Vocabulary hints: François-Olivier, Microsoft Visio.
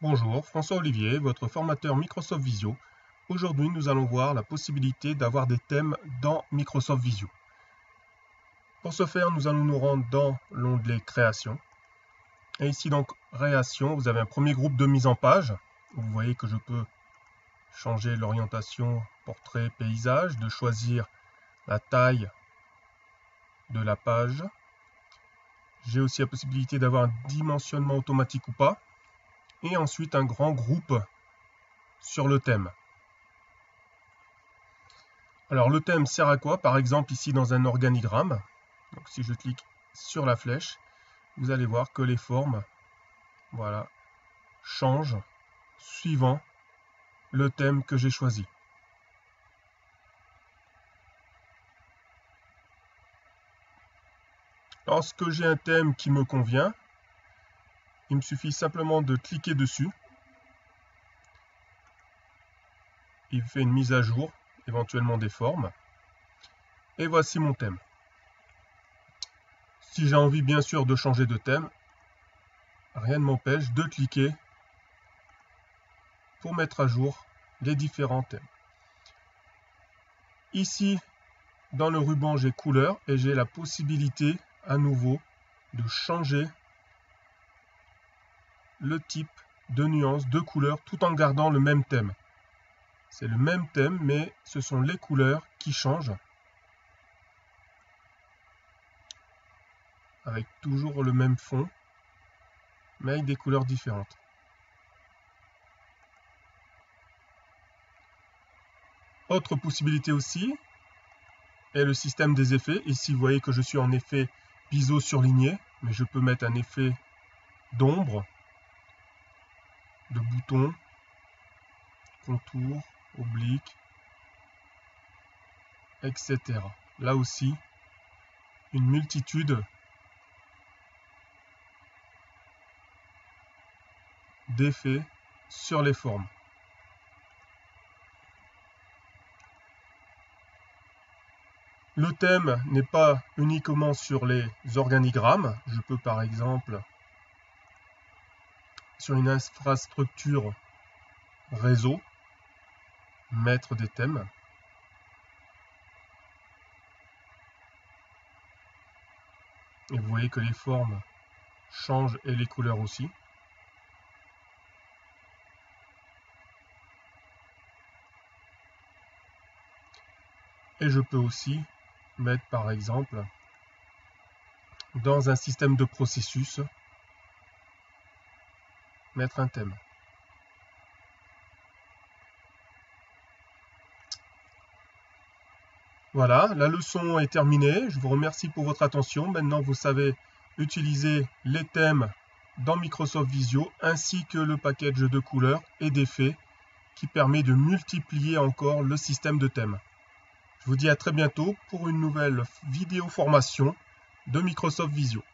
Bonjour, François-Olivier, votre formateur Microsoft Visio. Aujourd'hui, nous allons voir la possibilité d'avoir des thèmes dans Microsoft Visio. Pour ce faire, nous allons nous rendre dans l'onglet Création. Et ici, donc, Création, vous avez un premier groupe de mise en page. Vous voyez que je peux changer l'orientation portrait, paysage, de choisir la taille de la page. J'ai aussi la possibilité d'avoir un dimensionnement automatique ou pas. Et ensuite un grand groupe sur le thème. Alors le thème sert à quoi? Par exemple ici dans un organigramme. Donc si je clique sur la flèche, vous allez voir que les formes, voilà, changent suivant le thème que j'ai choisi. Lorsque j'ai un thème qui me convient, il me suffit simplement de cliquer dessus. Il fait une mise à jour, éventuellement des formes. Et voici mon thème. Si j'ai envie, bien sûr, de changer de thème, rien ne m'empêche de cliquer pour mettre à jour les différents thèmes. Ici, dans le ruban, j'ai couleur et j'ai la possibilité à nouveau de changer le type de nuance, de couleur, tout en gardant le même thème. C'est le même thème, mais ce sont les couleurs qui changent. Avec toujours le même fond, mais avec des couleurs différentes. Autre possibilité aussi, est le système des effets. Ici, vous voyez que je suis en effet biseau surligné, mais je peux mettre un effet d'ombre, de boutons, contour, oblique, etc. Là aussi, une multitude d'effets sur les formes. Le thème n'est pas uniquement sur les organigrammes. Je peux par exemple sur une infrastructure réseau, mettre des thèmes. Et vous voyez que les formes changent et les couleurs aussi. Et je peux aussi mettre par exemple dans un système de processus, mettre un thème. Voilà, la leçon est terminée. Je vous remercie pour votre attention. Maintenant, vous savez utiliser les thèmes dans Microsoft Visio ainsi que le package de couleurs et d'effets qui permet de multiplier encore le système de thèmes. Je vous dis à très bientôt pour une nouvelle vidéo formation de Microsoft Visio.